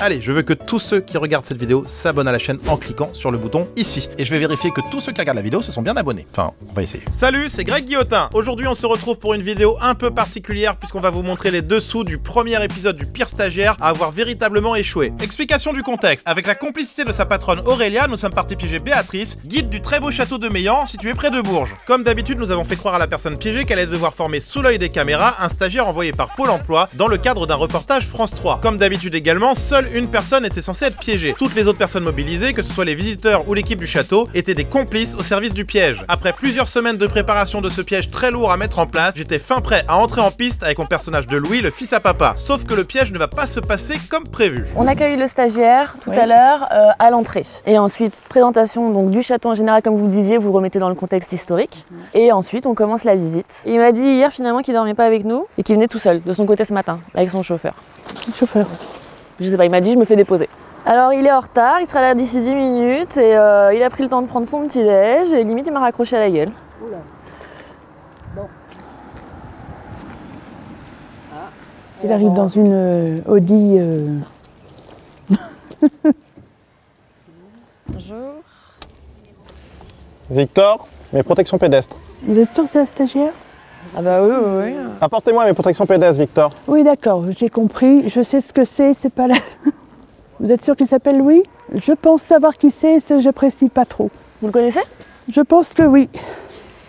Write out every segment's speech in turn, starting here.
Allez, je veux que tous ceux qui regardent cette vidéo s'abonnent à la chaîne en cliquant sur le bouton ici. Et je vais vérifier que tous ceux qui regardent la vidéo se sont bien abonnés. Enfin, on va essayer. Salut, c'est Greg Guillotin. Aujourd'hui, on se retrouve pour une vidéo un peu particulière puisqu'on va vous montrer les dessous du premier épisode du pire stagiaire à avoir véritablement échoué. Explication du contexte. Avec la complicité de sa patronne Aurélia, nous sommes partis piéger Béatrice, guide du très beau château de Meillant situé près de Bourges. Comme d'habitude, nous avons fait croire à la personne piégée qu'elle allait devoir former sous l'œil des caméras un stagiaire envoyé par Pôle Emploi dans le cadre d'un reportage France 3. Comme d'habitude également, seule une personne était censée être piégée. Toutes les autres personnes mobilisées, que ce soit les visiteurs ou l'équipe du château, étaient des complices au service du piège. Après plusieurs semaines de préparation de ce piège très lourd à mettre en place, j'étais fin prêt à entrer en piste avec mon personnage de Louis, le fils à papa. Sauf que le piège ne va pas se passer comme prévu. On accueille le stagiaire tout à l'heure à l'entrée. Et ensuite, présentation donc du château en général, comme vous le disiez, vous remettez dans le contexte historique. Et ensuite, on commence la visite. Et il m'a dit hier finalement qu'il dormait pas avec nous et qu'il venait tout seul de son côté ce matin avec son chauffeur. Le chauffeur. Je sais pas, il m'a dit je me fais déposer. Alors il est en retard, il sera là d'ici 10 minutes et il a pris le temps de prendre son petit déj et limite il m'a raccroché à la gueule. Oula. Bon. Ah. Il arrive dans une Audi. Bonjour. Victor, mes protections pédestres. Vous êtes sûr que c'est un stagiaire? Ah bah oui, oui, oui. Apportez-moi mes protections pédestres, Victor. Oui, d'accord, j'ai compris, je sais ce que c'est pas là. Vous êtes sûr qu'il s'appelle Louis? Je pense savoir qui c'est, je n'apprécie pas trop. Vous le connaissez? Je pense que oui.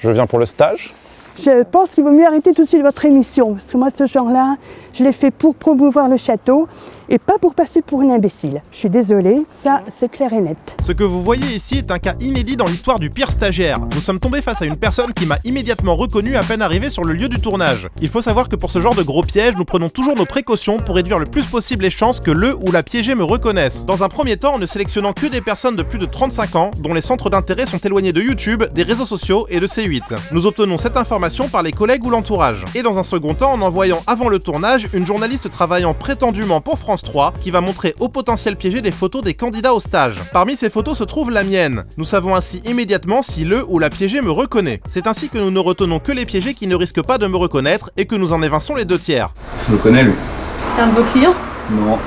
Je viens pour le stage. Je pense qu'il vaut mieux arrêter tout de suite votre émission, parce que moi, ce genre-là, je l'ai fait pour promouvoir le château et pas pour passer pour une imbécile. Je suis désolée, ça, c'est clair et net. Ce que vous voyez ici est un cas inédit dans l'histoire du pire stagiaire. Nous sommes tombés face à une personne qui m'a immédiatement reconnu à peine arrivé sur le lieu du tournage. Il faut savoir que pour ce genre de gros piège, nous prenons toujours nos précautions pour réduire le plus possible les chances que le ou la piégée me reconnaisse. Dans un premier temps, en ne sélectionnant que des personnes de plus de 35 ans, dont les centres d'intérêt sont éloignés de YouTube, des réseaux sociaux et de C8. Nous obtenons cette information par les collègues ou l'entourage. Et dans un second temps, en envoyant avant le tournage une journaliste travaillant prétendument pour France 3 qui va montrer au potentiel piégé des photos des candidats au stage. Parmi ces photos se trouve la mienne. Nous savons ainsi immédiatement si le ou la piégée me reconnaît. C'est ainsi que nous ne retenons que les piégés qui ne risquent pas de me reconnaître et que nous en évinçons les 2 tiers. Je le connais, lui. C'est un de vos clients? Non.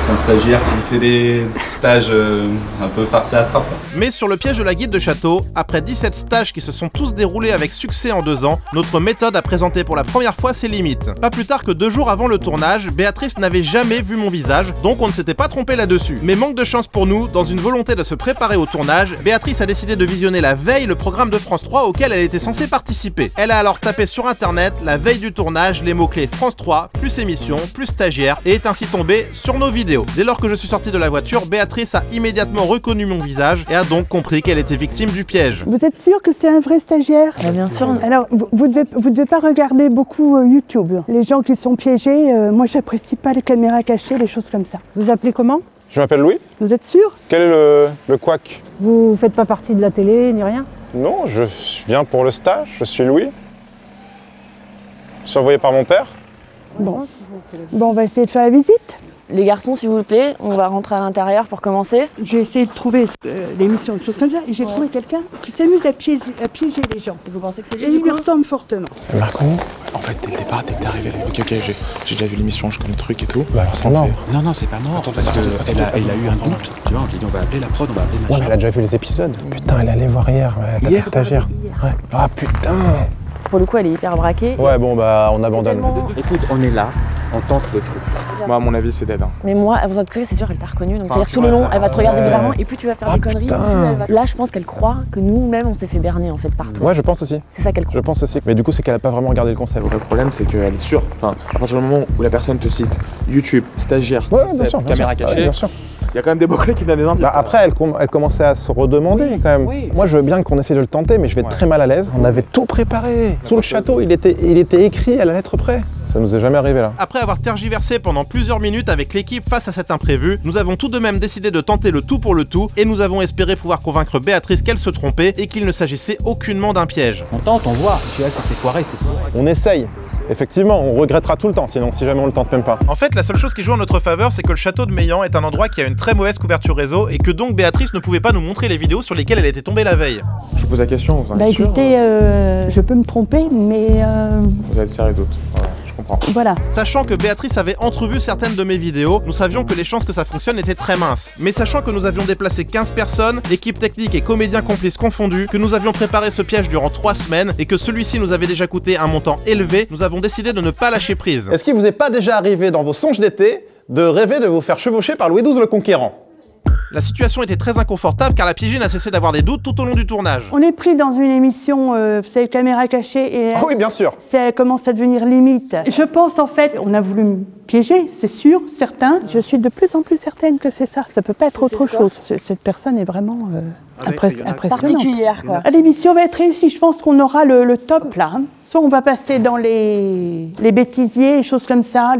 C'est un stagiaire qui fait des stages un peu farcés à trappe. Mais sur le piège de la guide de château, après 17 stages qui se sont tous déroulés avec succès en 2 ans, notre méthode a présenté pour la première fois ses limites. Pas plus tard que 2 jours avant le tournage, Béatrice n'avait jamais vu mon visage, donc on ne s'était pas trompé là-dessus. Mais manque de chance pour nous, dans une volonté de se préparer au tournage, Béatrice a décidé de visionner la veille le programme de France 3 auquel elle était censée participer. Elle a alors tapé sur internet, la veille du tournage, les mots-clés France 3, plus émission, plus stagiaire, et est ainsi tombée sur nos vidéos. Dès lors que je suis sorti de la voiture, Béatrice a immédiatement reconnu mon visage et a donc compris qu'elle était victime du piège. Vous êtes sûr que c'est un vrai stagiaire? Bien sûr. Alors, vous devez pas regarder beaucoup YouTube. Les gens qui sont piégés, moi j'apprécie pas les caméras cachées, les choses comme ça. Vous appelez comment? Je m'appelle Louis. Vous êtes sûr? Quel est le couac? Vous faites pas partie de la télé ni rien? Non, je viens pour le stage, je suis Louis. Surveillé par mon père. Bon. Bon, on va essayer de faire la visite. Les garçons, s'il vous plaît, on va rentrer à l'intérieur pour commencer. J'ai essayé de trouver l'émission, des choses comme ça, et j'ai trouvé quelqu'un qui s'amuse à piéger les gens. Vous pensez que c'est lui? Et il me ressemble fortement. Marcon, en fait, dès le départ, dès que t'es arrivé, ok, j'ai déjà vu l'émission, je connais le truc et tout. Bah alors c'est mort. Non, non, c'est pas mort. Attends, parce qu'elle a eu un doute. Tu vois, on dit on va appeler la prod, on va appeler machin. Ouais, mais elle a déjà vu les épisodes. Putain, elle allait voir hier, elle a tapé stagiaire. Ouais. Ah putain. Pour le coup, elle est hyper braquée. Ouais, bon, bah, on abandonne. Écoute, on est là, on tente le truc. Moi, à mon avis, c'est dead. Mais moi, à votre curieux, c'est sûr, elle t'a reconnu. Donc, c'est-à-dire tout le long, elle va te regarder différemment. Et plus tu vas faire des conneries, là, je pense qu'elle croit que nous-mêmes, on s'est fait berner en fait partout. Ouais, je pense aussi. C'est ça qu'elle croit. Je pense aussi. Mais du coup, c'est qu'elle a pas vraiment regardé le concept. Le problème, c'est qu'elle est sûre. Enfin, à partir du moment où la personne te cite YouTube, stagiaire, caméra cachée. Il y a quand même des mots-clés qui donnent des indices. Bah après, elle commençait à se redemander quand même. Oui. Moi, je veux bien qu'on essaie de le tenter, mais je vais être très mal à l'aise. On avait tout préparé. Tout le château, il était écrit à la lettre près. Ça nous est jamais arrivé là. Après avoir tergiversé pendant plusieurs minutes avec l'équipe face à cet imprévu, nous avons tout de même décidé de tenter le tout pour le tout et nous avons espéré pouvoir convaincre Béatrice qu'elle se trompait et qu'il ne s'agissait aucunement d'un piège. On tente, on voit. Tu vois, ça s'est foiré, c'est tout. On essaye. Effectivement, on regrettera tout le temps, sinon si jamais on le tente même pas. En fait, la seule chose qui joue en notre faveur, c'est que le château de Meillant est un endroit qui a une très mauvaise couverture réseau et que donc Béatrice ne pouvait pas nous montrer les vidéos sur lesquelles elle était tombée la veille. Je vous pose la question, vous en êtes sûr? Bah écoutez, je peux me tromper, mais... Vous êtes serré d'autres, voilà. comprends. Voilà. Sachant que Béatrice avait entrevu certaines de mes vidéos, nous savions que les chances que ça fonctionne étaient très minces. Mais sachant que nous avions déplacé 15 personnes, l'équipe technique et comédiens complices confondus, que nous avions préparé ce piège durant 3 semaines et que celui-ci nous avait déjà coûté un montant élevé, nous avons décidé de ne pas lâcher prise. Est-ce qu'il vous est pas déjà arrivé dans vos songes d'été de rêver de vous faire chevaucher par Louis XII le Conquérant? La situation était très inconfortable car la piégée n'a cessé d'avoir des doutes tout au long du tournage. On est pris dans une émission, c'est caméra cachée et... Ah oui, bien sûr. Ça commence à devenir limite. Je pense en fait, on a voulu me piéger, c'est sûr, certain. Je suis de plus en plus certaine que c'est ça, ça peut pas être autre chose. Cette personne est vraiment... impressionnante. Quoi. L'émission va être réussie, je pense qu'on aura le top là. Soit on va passer dans les bêtisiers, les choses comme ça,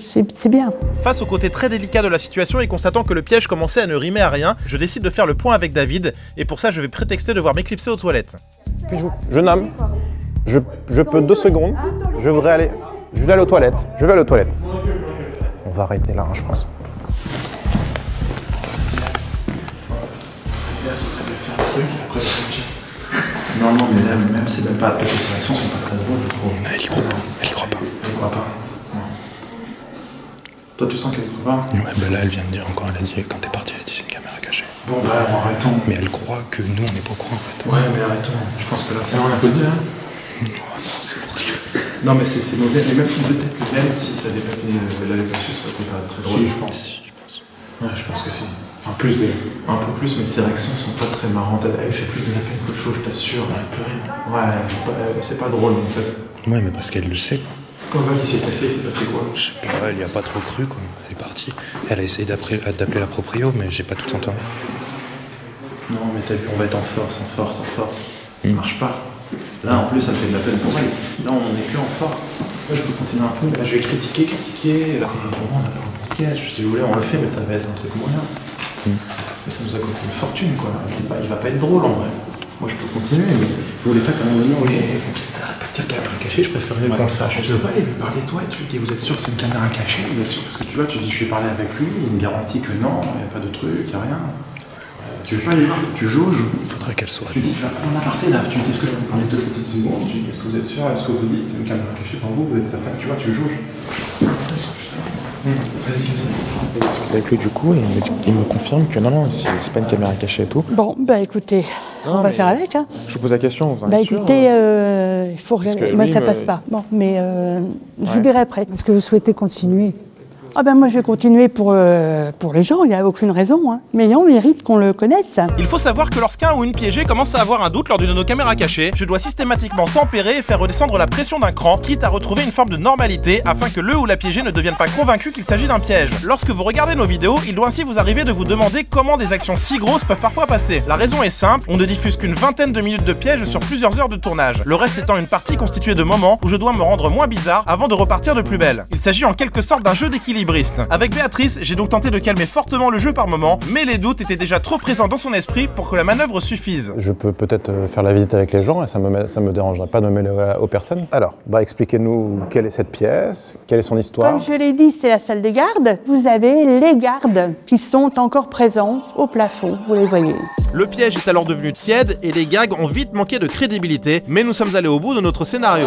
c'est bien. Face au côté très délicat de la situation et constatant que le piège commençait à ne rimer à rien, je décide de faire le point avec David et pour ça je vais prétexter devoir m'éclipser aux toilettes. Je nomme, je peux 2 secondes, je voudrais aller, je vais aller aux toilettes, je vais aller aux toilettes. On va arrêter là hein, je pense. Ce serait de faire un truc et après le non, non, mais là, même c'est même pas parce que c'est l'action, c'est pas très drôle, je trouve. Elle y croit pas. Elle y croit pas. Elle y croit pas. Non. Toi, tu sens qu'elle y croit pas? Ouais, bah là, elle vient de dire encore, elle a dit, quand t'es parti, elle a dit, c'est une caméra cachée. Bon, bah, arrêtons. Mais elle croit que nous, on n'est pas au courant, en fait. Ouais, mais arrêtons. Je pense que là, c'est rien à peu dire. Oh, non, c'est horrible. Non, mais c'est mauvais. Et même si ça avait pas été, elle avait pas su, ça aurait été pas très drôle. Si, je pense. Si, je pense. Ouais, je pense que si. Un peu plus, mais ses réactions sont pas très marrantes. Elle fait plus de la peine qu'autre chose, je t'assure. Elle pleure. Ouais, c'est pas drôle en fait. Ouais, mais parce qu'elle le sait quoi. Quand vas-y, c'est passé quoi? Je sais pas, elle y a pas trop cru quoi. Elle est partie. Elle a essayé d'appeler la proprio, mais j'ai pas tout entendu. Non, mais t'as vu, on va être en force. Ça marche pas. Là en plus, ça fait de la peine pour elle. Là, on est plus en force. Moi, je peux continuer un peu, mais là, je vais critiquer. Là, on a pas un bon sketch. Si vous voulez, on le fait, mais ça va être un truc moyen. Mais ça nous a coûté une fortune quoi, il va pas être drôle en vrai. Moi je peux continuer, mais vous voulez pas quand même dire partir caméra cachée, je préfère aller comme ça. Je veux pas aller lui parler toi, tu dis vous êtes sûr que c'est une caméra cachée, bien sûr, parce que tu vois, tu dis je vais parler avec lui, il me garantit que non, il n'y a pas de truc, il n'y a rien. Tu veux pas aller voir, tu jauges. Faudrait qu'elle soit. Tu dis tu vas prendre un aparté là, tu dis est-ce que je peux parler 2 petites secondes, tu dis est-ce que vous êtes sûr, est-ce que vous dites c'est une caméra cachée pour vous, vous êtes certain, tu vois, tu jauges. Vas-y. Je discute avec lui du coup et il me confirme que non, c'est pas une caméra cachée et tout. Bon, bah écoutez, on va faire avec. Hein. Je vous pose la question, vous en êtes sûr? Bah écoutez, il faut regarder. Moi ça passe pas. Bon, mais je vous dirai après. Est-ce que vous souhaitez continuer? Ah ben moi je vais continuer pour les gens, il n'y a aucune raison. Hein. Mais on mérite qu'on le connaisse. Il faut savoir que lorsqu'un ou une piégée commence à avoir un doute lors d'une de nos caméras cachées, je dois systématiquement tempérer et faire redescendre la pression d'un cran, quitte à retrouver une forme de normalité afin que le ou la piégée ne devienne pas convaincu qu'il s'agit d'un piège. Lorsque vous regardez nos vidéos, il doit ainsi vous arriver de vous demander comment des actions si grosses peuvent parfois passer. La raison est simple, on ne diffuse qu'une vingtaine de minutes de piège sur plusieurs heures de tournage, le reste étant une partie constituée de moments où je dois me rendre moins bizarre avant de repartir de plus belle. Il s'agit en quelque sorte d'un jeu d'équilibre. Avec Béatrice, j'ai donc tenté de calmer fortement le jeu par moment, mais les doutes étaient déjà trop présents dans son esprit pour que la manœuvre suffise. Je peux peut-être faire la visite avec les gens et ça me dérangerait pas de me mêler aux personnes. Alors, bah expliquez-nous quelle est cette pièce, quelle est son histoire. Comme je l'ai dit, c'est la salle des gardes. Vous avez les gardes qui sont encore présents au plafond, vous les voyez. Le piège est alors devenu tiède et les gags ont vite manqué de crédibilité, mais nous sommes allés au bout de notre scénario.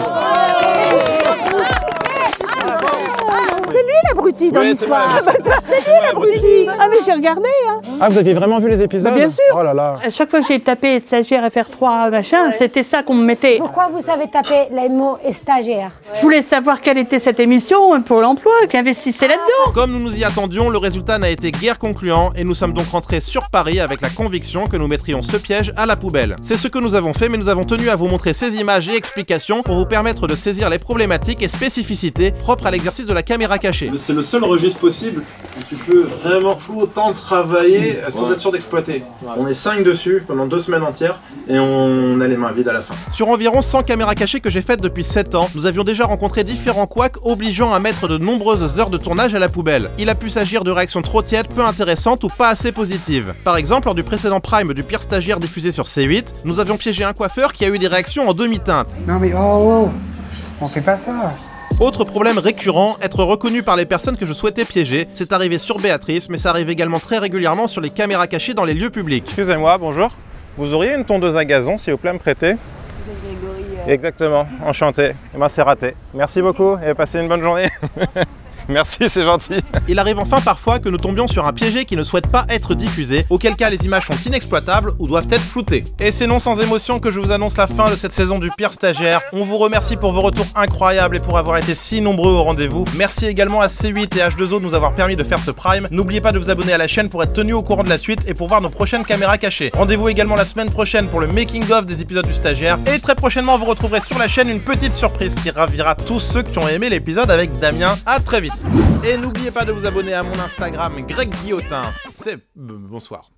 L'abruti dans l'histoire. Ah bah c'est lui l'abruti. Ah mais j'ai regardé hein. Ah vous aviez vraiment vu les épisodes? Bah, bien sûr. Oh là là. À chaque fois que j'ai tapé stagiaire FR3 machin, c'était ça qu'on me mettait. Pourquoi vous savez taper les mots stagiaire? Je voulais savoir quelle était cette émission pour l'emploi qui investissait là-dedans. Comme nous nous y attendions, le résultat n'a été guère concluant et nous sommes donc rentrés sur Paris avec la conviction que nous mettrions ce piège à la poubelle. C'est ce que nous avons fait, mais nous avons tenu à vous montrer ces images et explications pour vous permettre de saisir les problématiques et spécificités propres à l'exercice de la caméra cachée. C'est le seul registre possible où tu peux vraiment autant travailler sans être sûr d'exploiter. On est 5 dessus pendant 2 semaines entières et on a les mains vides à la fin. Sur environ 100 caméras cachées que j'ai faites depuis 7 ans, nous avions déjà rencontré différents couacs obligeant à mettre de nombreuses heures de tournage à la poubelle. Il a pu s'agir de réactions trop tièdes, peu intéressantes ou pas assez positives. Par exemple, lors du précédent prime du pire stagiaire diffusé sur C8, nous avions piégé un coiffeur qui a eu des réactions en demi-teinte. Non mais oh, on fait pas ça. Autre problème récurrent, être reconnu par les personnes que je souhaitais piéger. C'est arrivé sur Béatrice, mais ça arrive également très régulièrement sur les caméras cachées dans les lieux publics. Excusez-moi, bonjour. Vous auriez une tondeuse à gazon, s'il vous plaît, à me prêter? Exactement, enchanté. Eh bien, c'est raté. Merci beaucoup et passez une bonne journée. Merci, c'est gentil. Il arrive enfin parfois que nous tombions sur un piégé qui ne souhaite pas être diffusé, auquel cas les images sont inexploitables ou doivent être floutées. Et c'est non sans émotion que je vous annonce la fin de cette saison du Pire Stagiaire. On vous remercie pour vos retours incroyables et pour avoir été si nombreux au rendez-vous. Merci également à C8 et H2O de nous avoir permis de faire ce prime. N'oubliez pas de vous abonner à la chaîne pour être tenu au courant de la suite et pour voir nos prochaines caméras cachées. Rendez-vous également la semaine prochaine pour le making-of des épisodes du Stagiaire. Et très prochainement, vous retrouverez sur la chaîne une petite surprise qui ravira tous ceux qui ont aimé l'épisode avec Damien. À très vite. Et n'oubliez pas de vous abonner à mon Instagram Greg Guillotin. Bonsoir.